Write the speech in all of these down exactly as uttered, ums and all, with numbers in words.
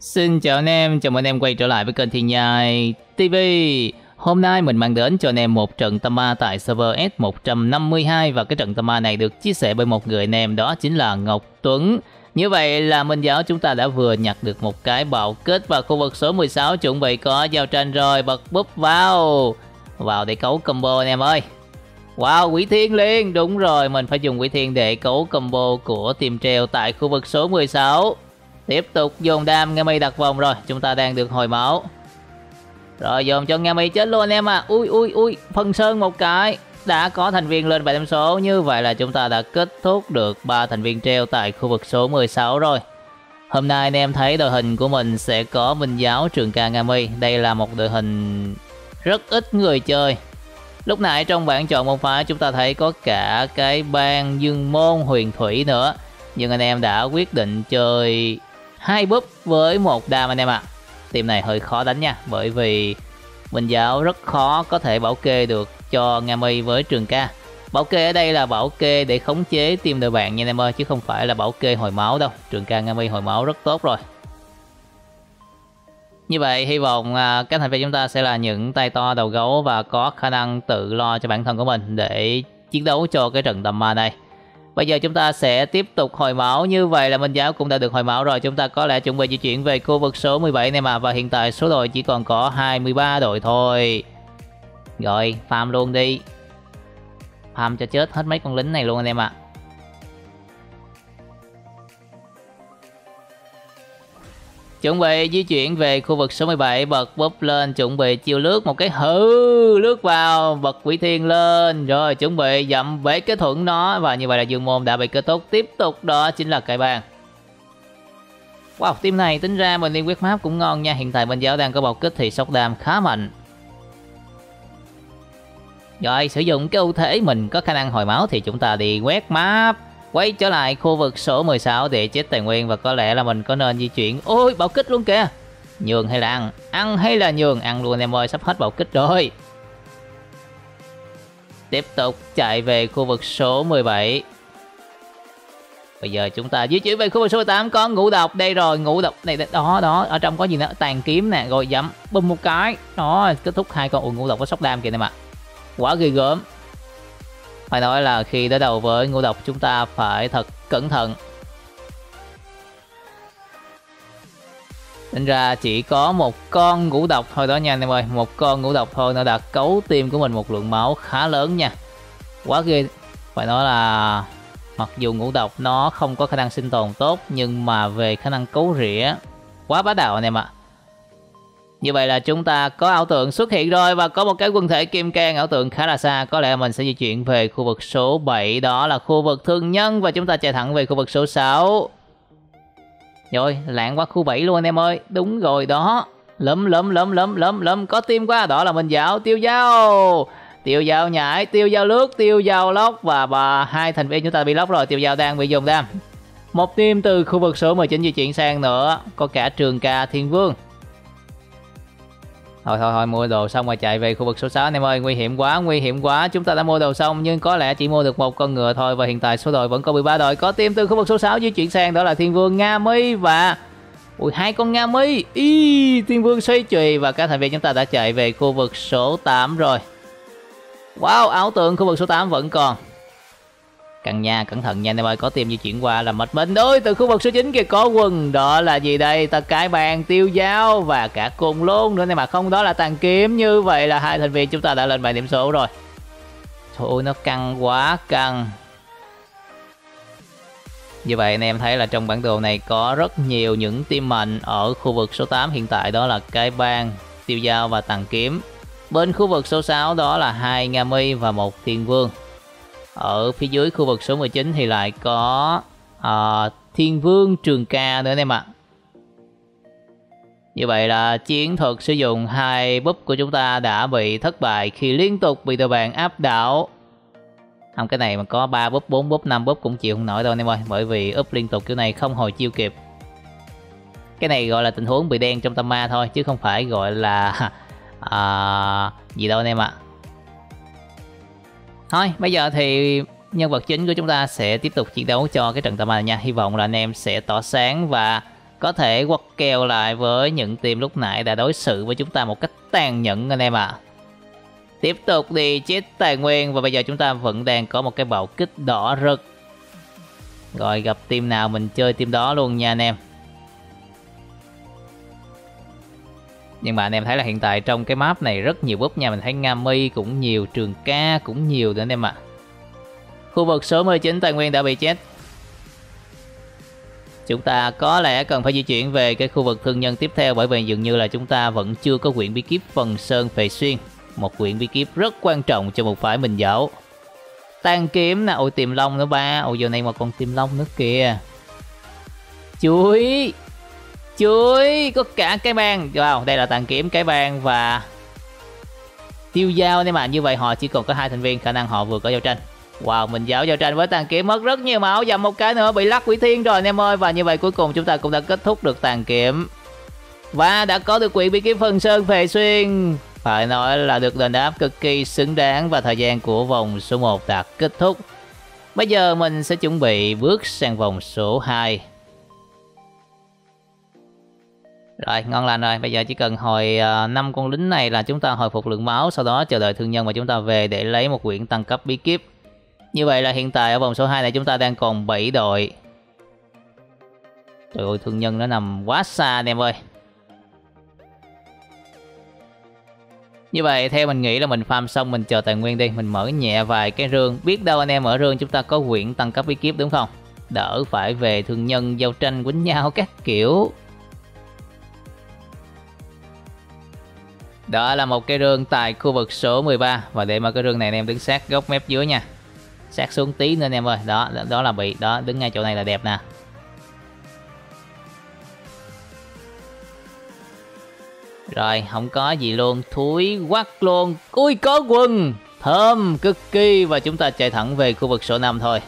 Xin chào anh em, chào mừng anh em quay trở lại với kênh Thiên Nhai ti vi. Hôm nay mình mang đến cho anh em một trận tâm ma tại server S một trăm năm mươi hai. Và cái trận tâm ma này được chia sẻ bởi một người anh em, đó chính là Ngọc Tuấn. Như vậy là Minh Giáo chúng ta đã vừa nhặt được một cái bạo kích vào khu vực số mười sáu, chuẩn bị có giao tranh rồi. Bật búp vào Vào để cấu combo anh em ơi. Wow, Quỷ Thiên liền, đúng rồi, mình phải dùng Quỷ Thiên để cấu combo của tìm treo tại khu vực số mười sáu. Tiếp tục dồn đam, Nga My đặt vòng rồi, chúng ta đang được hồi máu. Rồi dồn cho Nga My chết luôn anh em à. Ui ui ui, phân sơn một cái. Đã có thành viên lên vài điểm số, như vậy là chúng ta đã kết thúc được ba thành viên treo tại khu vực số mười sáu rồi. Hôm nay anh em thấy đội hình của mình sẽ có Minh Giáo, Trường Ca, Nga My. Đây là một đội hình rất ít người chơi. Lúc nãy trong bảng chọn môn phái chúng ta thấy có cả cái bang Dương Môn, Huyền Thủy nữa. Nhưng anh em đã quyết định chơi hai búp với một đam anh em ạ. À. Team này hơi khó đánh nha, bởi vì Minh Giáo rất khó có thể bảo kê được cho Nga My với Trường Ca. Bảo kê ở đây là bảo kê để khống chế team đội bạn nha anh em ơi, chứ không phải là bảo kê hồi máu đâu. Trường Ca, Nga My hồi máu rất tốt rồi. Như vậy hy vọng các thành viên chúng ta sẽ là những tay to đầu gấu và có khả năng tự lo cho bản thân của mình để chiến đấu cho cái trận tầm ma này. Bây giờ chúng ta sẽ tiếp tục hồi máu, như vậy là Minh Giáo cũng đã được hồi máu rồi. Chúng ta có lẽ chuẩn bị di chuyển về khu vực số mười bảy này mà, và hiện tại số đội chỉ còn có hai mươi ba đội thôi. Rồi, farm luôn đi. Farm cho chết hết mấy con lính này luôn anh em ạ. À. Chuẩn bị di chuyển về khu vực số mười bảy, bật búp lên, chuẩn bị chiêu lướt một cái hư, lướt vào, bật Quỷ Thiên lên, rồi chuẩn bị dậm bể cái thuẫn nó, và như vậy là Dương Môn đã bị kết thúc. Tiếp tục đó chính là cải bàn. Wow, team này tính ra mình liên quyết map cũng ngon nha, hiện tại Minh Giáo đang có bạo kích thì sốc đam khá mạnh. Rồi, sử dụng cái ưu thế mình có khả năng hồi máu thì chúng ta đi quét map. Quay trở lại khu vực số mười sáu để chết tài nguyên, và có lẽ là mình có nên di chuyển. Ôi, bạo kích luôn kìa. Nhường hay là ăn? Ăn hay là nhường? Ăn luôn em ơi, sắp hết bạo kích rồi. Tiếp tục chạy về khu vực số mười bảy. Bây giờ chúng ta di chuyển về khu vực số mười tám, có ngũ độc đây rồi. Ngũ độc này, đó, đó, ở trong có gì nữa? Tàn kiếm nè, rồi dẫm, bùm một cái. Đó, kết thúc hai con. Ủa, ngũ độc có sốc đam kìa em ạ. Quá ghê gớm. Phải nói là khi đối đầu với ngũ độc chúng ta phải thật cẩn thận. Tính ra chỉ có một con ngũ độc thôi đó nha anh em ơi. Một con ngũ độc thôi nó đã cấu tim của mình một lượng máu khá lớn nha. Quá ghê. Phải nói là mặc dù ngũ độc nó không có khả năng sinh tồn tốt, nhưng mà về khả năng cấu rỉa quá bá đạo anh em ạ. À. Như vậy là chúng ta có ảo tượng xuất hiện rồi, và có một cái quần thể kim can ảo tượng khá là xa. Có lẽ mình sẽ di chuyển về khu vực số bảy, đó là khu vực thương nhân, và chúng ta chạy thẳng về khu vực số sáu. Rồi, lạng qua khu bảy luôn anh em ơi. Đúng rồi đó. Lấm lấm lấm lấm lấm lấm, có tim quá. Đó là Minh Giáo, Tiêu Dao. Tiêu Dao nhảy, Tiêu Dao lướt, Tiêu Dao lóc, và bà hai thành viên chúng ta bị lóc rồi. Tiêu Dao đang bị dùng đam. Một tim từ khu vực số mười chín di chuyển sang nữa, có cả Trường Ca, Thiên Vương. Thôi thôi thôi, mua đồ xong rồi chạy về khu vực số sáu anh em ơi. Nguy hiểm quá, nguy hiểm quá. Chúng ta đã mua đồ xong nhưng có lẽ chỉ mua được một con ngựa thôi. Và hiện tại số đội vẫn có mười ba đội. Có team từ khu vực số sáu di chuyển sang, đó là Thiên Vương, Nga My và... Ui, hai con Nga My. Ý, Thiên Vương xoay chùy, và các thành viên chúng ta đã chạy về khu vực số tám rồi. Wow, ảo tượng khu vực số tám vẫn còn. Căn nhà cẩn thận nha anh em ơi, có team di chuyển qua là mệt mình. Ôi, từ khu vực số chín kìa có quần, đó là gì đây? Ta cái bàn, Tiêu Dao và cả côn lôn nữa này mà không, đó là tàn kiếm. Như vậy là hai thành viên chúng ta đã lên bảy điểm số rồi. Thôi nó căng quá căng. Như vậy anh em thấy là trong bản đồ này có rất nhiều những team mạnh ở khu vực số tám hiện tại, đó là cái bàn, Tiêu Dao và tàn kiếm. Bên khu vực số sáu đó là hai Nga My và một Thiên Vương. Ở phía dưới khu vực số mười chín thì lại có uh, Thiên Vương, Trường Ca nữa anh em ạ. Như vậy là chiến thuật sử dụng hai búp của chúng ta đã bị thất bại khi liên tục bị đội bạn áp đảo. Không, cái này mà có ba búp, bốn búp, năm búp cũng chịu không nổi đâu anh em ơi. Bởi vì úp liên tục kiểu này không hồi chiêu kịp. Cái này gọi là tình huống bị đen trong tâm ma thôi, chứ không phải gọi là uh, gì đâu anh em ạ. Thôi, bây giờ thì nhân vật chính của chúng ta sẽ tiếp tục chiến đấu cho cái trận tâm ma nha. Hy vọng là anh em sẽ tỏa sáng và có thể quật kèo lại với những team lúc nãy đã đối xử với chúng ta một cách tàn nhẫn anh em ạ. À. Tiếp tục đi chết tài nguyên và bây giờ chúng ta vẫn đang có một cái bạo kích đỏ rực. Rồi gặp team nào mình chơi team đó luôn nha anh em. Nhưng mà anh em thấy là hiện tại trong cái map này rất nhiều búp nha. Mình thấy Nga My cũng nhiều, Trường Ca cũng nhiều nữa anh em ạ. À. Khu vực số mười chín tài nguyên đã bị chết. Chúng ta có lẽ cần phải di chuyển về cái khu vực thương nhân tiếp theo, bởi vì dường như là chúng ta vẫn chưa có quyển bí kíp Phần Sơn Phệ Xuyên. Một quyển bí kíp rất quan trọng cho một phái Minh Giáo. Tàn kiếm nè, ôi tìm long nữa ba. Ôi giờ này mà còn tìm long nữa kìa. Chuối. Chuối, có cả cái bàn. Wow, đây là tàn kiếm, cái bàn và tiêu dao anh em ạ. Như vậy họ chỉ còn có hai thành viên, khả năng họ vừa có giao tranh. Wow, Minh Giáo giao tranh với tàn kiếm mất rất nhiều máu, dầm một cái nữa bị lắc quỷ thiên rồi anh em ơi. Và như vậy cuối cùng chúng ta cũng đã kết thúc được tàn kiếm và đã có được quyển bí kíp Phần Sơn Phệ Xuyên. Phải nói là được đền đáp cực kỳ xứng đáng và thời gian của vòng số một đã kết thúc. Bây giờ mình sẽ chuẩn bị bước sang vòng số hai. Rồi, ngon lành rồi. Bây giờ chỉ cần hồi năm con lính này là chúng ta hồi phục lượng máu, sau đó chờ đợi thương nhân và chúng ta về để lấy một quyển tăng cấp bí kíp. Như vậy là hiện tại ở vòng số hai này chúng ta đang còn bảy đội. Trời ơi, thương nhân nó nằm quá xa anh em ơi. Như vậy theo mình nghĩ là mình farm xong mình chờ tài nguyên đi. Mình mở nhẹ vài cái rương. Biết đâu anh em ở rương chúng ta có quyển tăng cấp bí kíp đúng không? Đỡ phải về thương nhân giao tranh quýnh nhau các kiểu. Đó là một cái rương tại khu vực số mười ba. Và để mở cái rương này anh em đứng sát góc mép dưới nha. Sát xuống tí nữa anh em ơi. Đó, đó là bị. Đó, đứng ngay chỗ này là đẹp nè. Rồi, không có gì luôn. Thúi quắc luôn. Ui, có quần. Thơm cực kỳ. Và chúng ta chạy thẳng về khu vực số năm thôi.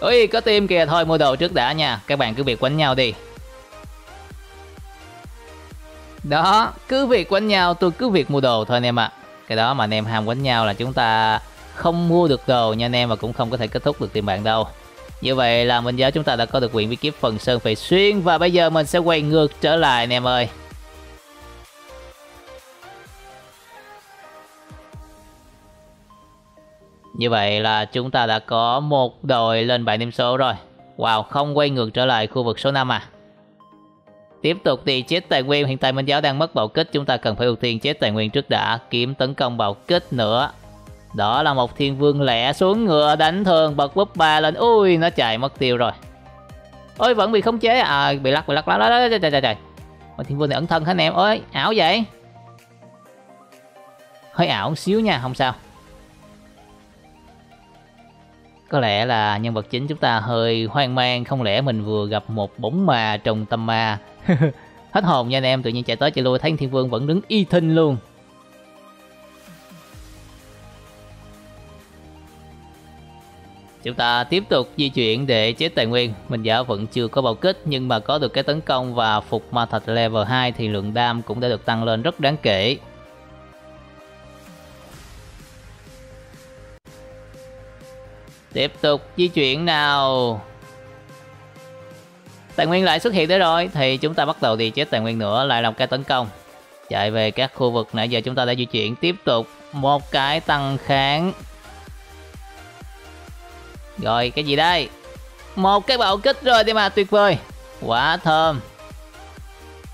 Ui, có team kìa. Thôi mua đồ trước đã nha. Các bạn cứ việc quánh nhau đi. Đó, cứ việc quánh nhau. Tôi cứ việc mua đồ thôi anh em ạ. À. Cái đó mà anh em ham quánh nhau là chúng ta không mua được đồ nha anh em. Và cũng không có thể kết thúc được tiền bạn đâu. Như vậy là Minh Giáo chúng ta đã có được quyển bí kíp Phần Sơn Phệ Xuyên. Và bây giờ mình sẽ quay ngược trở lại anh em ơi. Như vậy là chúng ta đã có một đội lên bảy điểm số rồi. Wow, không quay ngược trở lại khu vực số năm à. Tiếp tục đi chết tài nguyên. Hiện tại Minh Giáo đang mất bạo kích. Chúng ta cần phải ưu tiên chết tài nguyên trước đã. Kiếm tấn công bạo kích nữa. Đó là một thiên vương lẻ xuống ngựa đánh thường bật búp ba lên. Ui, nó chạy mất tiêu rồi. Ôi, vẫn bị khống chế. À, bị lắc, bị lắc, lắc, lắc, lắc, lắc, lắc, lắc. Ôi, thiên vương này ẩn thân hả anh em? Ôi, ảo vậy. Hơi ảo xíu nha, không sao. Có lẽ là nhân vật chính chúng ta hơi hoang mang. Không lẽ mình vừa gặp một bóng ma trong tâm ma. Hết hồn nha anh em, tự nhiên chạy tới chạy lui. Thấy thiên vương vẫn đứng y thinh luôn. Chúng ta tiếp tục di chuyển để chết tài nguyên. Mình giả vẫn chưa có bạo kích, nhưng mà có được cái tấn công và phục ma thạch level hai thì lượng đam cũng đã được tăng lên rất đáng kể. Tiếp tục di chuyển nào. Tài nguyên lại xuất hiện tới rồi. Thì chúng ta bắt đầu đi chết tài nguyên nữa. Lại làm cái tấn công. Chạy về các khu vực nãy giờ chúng ta đã di chuyển. Tiếp tục một cái tăng kháng. Rồi cái gì đây? Một cái bạo kích rồi thì mà tuyệt vời. Quá thơm.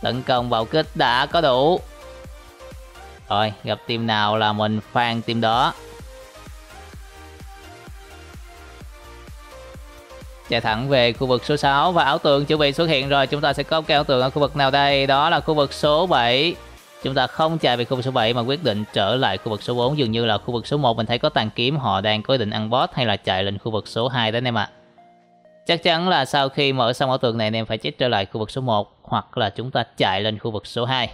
Tấn công bạo kích đã có đủ. Rồi gặp team nào là mình phang team đó. Chạy thẳng về khu vực số sáu. Và ảo tượng chuẩn bị xuất hiện rồi. Chúng ta sẽ có cái ảo tượng ở khu vực nào đây? Đó là khu vực số bảy. Chúng ta không chạy về khu vực số bảy mà quyết định trở lại khu vực số bốn. Dường như là khu vực số một mình thấy có tàn kiếm. Họ đang có ý định ăn boss hay là chạy lên khu vực số hai đó anh em ạ. À. Chắc chắn là sau khi mở xong ảo tượng này anh em phải chết trở lại khu vực số một. Hoặc là chúng ta chạy lên khu vực số hai.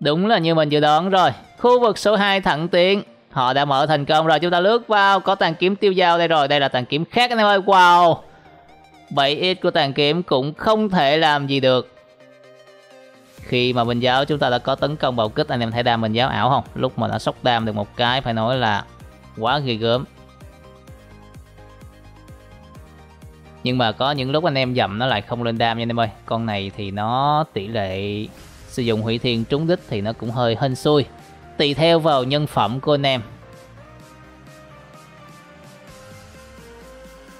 Đúng là như mình dự đoán rồi. Khu vực số hai thẳng tiến. Họ đã mở thành công rồi. Chúng ta lướt vào. Có tàn kiếm tiêu dao đây rồi. Đây là tàn kiếm khác anh em ơi. Wow. bảy x của tàn kiếm cũng không thể làm gì được. Khi mà Minh Giáo chúng ta đã có tấn công bạo kích, anh em thấy đam Minh Giáo ảo không? Lúc mà đã sốc đam được một cái phải nói là quá ghê gớm. Nhưng mà có những lúc anh em dầm nó lại không lên đam nha anh em ơi. Con này thì nó tỷ lệ sử dụng hủy thiên trúng đích thì nó cũng hơi hên xui, tùy theo vào nhân phẩm của anh em.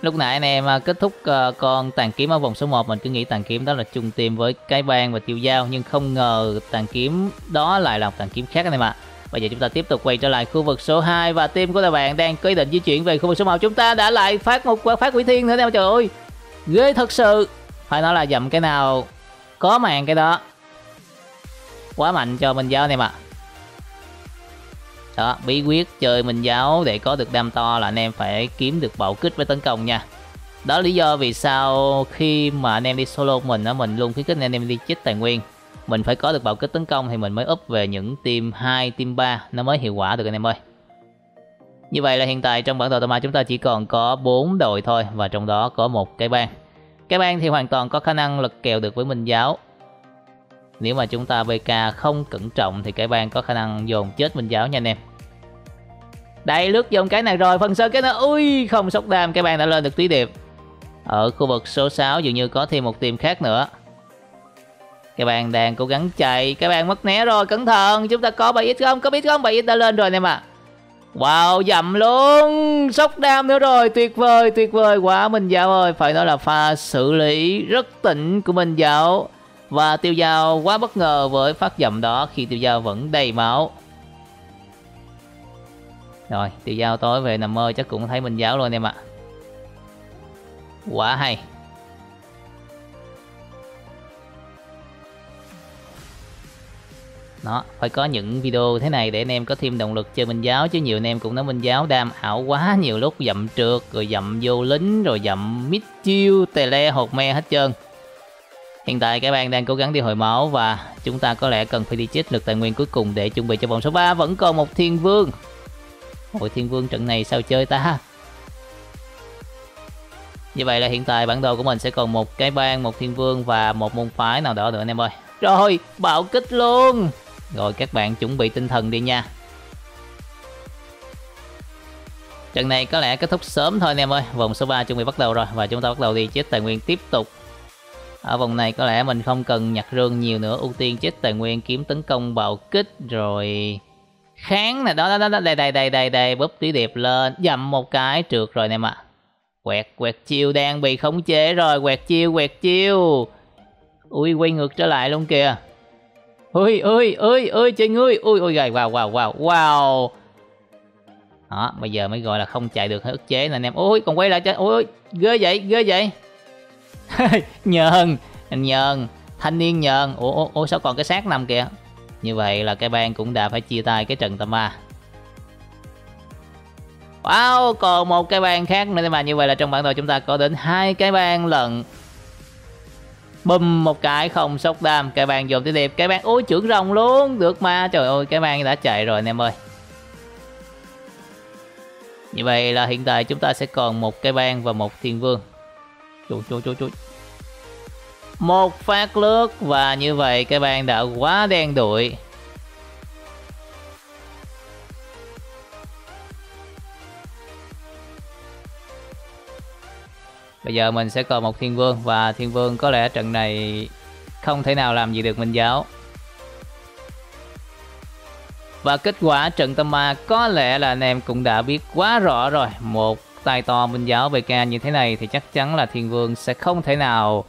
Lúc nãy anh em kết thúc con tàn kiếm ở vòng số một, mình cứ nghĩ tàn kiếm đó là chung team với cái bang và tiêu dao, nhưng không ngờ tàn kiếm đó lại là một tàn kiếm khác anh em ạ. Bây giờ chúng ta tiếp tục quay trở lại khu vực số hai và team của các bạn đang có ý định di chuyển về khu vực số một. Chúng ta đã lại phát một quả phát quỷ thiên nữa anh em, trời ơi ghê thật sự, phải nói là dậm cái nào có màn cái đó, quá mạnh cho Minh Giáo anh em ạ. Đó, bí quyết chơi Minh Giáo để có được đam to là anh em phải kiếm được bạo kích với tấn công nha. Đó là lý do vì sao khi mà anh em đi solo mình á, mình luôn khuyến khích anh em đi chích tài nguyên. Mình phải có được bạo kích tấn công thì mình mới up về những team hai, team ba nó mới hiệu quả được anh em ơi. Như vậy là hiện tại trong bản đồ Tô Mạ chúng ta chỉ còn có bốn đội thôi, và trong đó có một cái bang. Cái bang thì hoàn toàn có khả năng lật kèo được với Minh Giáo. Nếu mà chúng ta bê ca không cẩn trọng thì cái bang có khả năng dồn chết Minh Giáo nha anh em. Đây, lướt dòng cái này rồi, phần sơ cái nó ui không sốc đam, cái bang đã lên được tí điệp. Ở khu vực số sáu dường như có thêm một team khác nữa. Cái bang đang cố gắng chạy, cái bang mất né rồi, cẩn thận, chúng ta có bảy x không, có biết không, bảy x đã lên rồi anh em ạ. Wow, dậm luôn, sốc đam nữa rồi, tuyệt vời, tuyệt vời quá Minh Giáo ơi, phải nói là pha xử lý rất tỉnh của Minh Giáo. Và tiêu dao quá bất ngờ với phát dậm đó khi tiêu dao vẫn đầy máu. Rồi, tiêu dao tối về nằm mơ chắc cũng thấy Minh Giáo luôn anh em ạ. Quá hay. Đó, phải có những video thế này để anh em có thêm động lực chơi Minh Giáo, chứ nhiều anh em cũng nói Minh Giáo đam ảo quá, nhiều lúc dậm trượt, rồi dậm vô lính, rồi dậm mít chiêu, tè le, hột me hết trơn. Hiện tại các bạn đang cố gắng đi hồi máu và chúng ta có lẽ cần phải đi chích lực tài nguyên cuối cùng để chuẩn bị cho vòng số ba. Vẫn còn một Thiên Vương. Ôi, Thiên Vương trận này sao chơi ta. Như vậy là hiện tại bản đồ của mình sẽ còn một cái bang, một Thiên Vương và một môn phái nào đó nữa anh em ơi. Rồi, bạo kích luôn. Rồi các bạn chuẩn bị tinh thần đi nha. Trận này có lẽ kết thúc sớm thôi anh em ơi. Vòng số ba chuẩn bị bắt đầu rồi và chúng ta bắt đầu đi chích tài nguyên tiếp tục. Ở vòng này có lẽ mình không cần nhặt rương nhiều nữa, ưu tiên chết tài nguyên kiếm tấn công bạo kích rồi kháng này đó, đó, đó đây đây đây đây đây bóp tí điệp lên, dậm một cái trượt rồi em ạ. À, quẹt quẹt chiêu đang bị khống chế rồi, quẹt chiêu quẹt chiêu ui quay ngược trở lại luôn kìa, ui ui ui ui trời ngươi, ui ui gầy, wow wow wow wow. Đó, bây giờ mới gọi là không chạy được, hơi ức chế nè anh em. Ôi còn quay lại cho, ôi ghê vậy ghê vậy. Nhờn, anh nhờn, thanh niên nhờn. Ủa, ủa, ủa sao còn cái xác nằm kìa. Như vậy là cái bang cũng đã phải chia tay cái trận Tô Mạ. Wow, còn một cái bang khác nữa mà. Như vậy là trong bản đồ chúng ta có đến hai cái bang lận. Bùm một cái không sốc đam, cái bang dồn tiếp điệp, cái bang ối trưởng rồng luôn, được mà. Trời ơi, cái bang đã chạy rồi anh em ơi. Như vậy là hiện tại chúng ta sẽ còn một cái bang và một Thiên Vương. Chú, chú, chú, chú. Một phát lướt và như vậy cái bang đã quá đen đuổi. Bây giờ mình sẽ còn một Thiên Vương và Thiên Vương có lẽ trận này không thể nào làm gì được Minh Giáo. Và kết quả trận Tô Mạ có lẽ là anh em cũng đã biết quá rõ rồi. Một tay to Minh Giáo bê ca như thế này thì chắc chắn là Thiên Vương sẽ không thể nào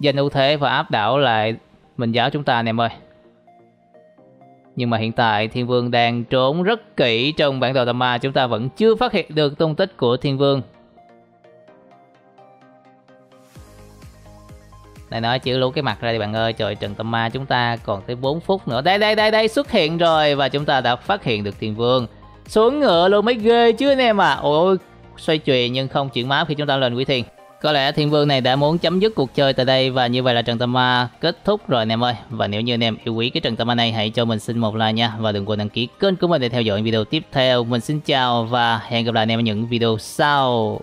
giành ưu thế và áp đảo lại Minh Giáo chúng ta anh em ơi. Nhưng mà hiện tại Thiên Vương đang trốn rất kỹ trong bản đồ Tô Mạ, chúng ta vẫn chưa phát hiện được tung tích của Thiên Vương. Này nói chữ lú cái mặt ra đi bạn ơi, trời trận Tô Mạ chúng ta còn tới bốn phút nữa. Đây đây đây đây xuất hiện rồi và chúng ta đã phát hiện được Thiên Vương. Xuống ngựa luôn mới ghê chứ anh em à. Ôi xoay chuyền nhưng không chuyển máu khi chúng ta lên quỷ thiên. Có lẽ Thiên Vương này đã muốn chấm dứt cuộc chơi tại đây. Và như vậy là trận Tô Mạ kết thúc rồi anh em ơi. Và nếu như anh em yêu quý cái trận Tô Mạ này, hãy cho mình xin một like nha. Và đừng quên đăng ký kênh của mình để theo dõi video tiếp theo. Mình xin chào và hẹn gặp lại anh em ở những video sau.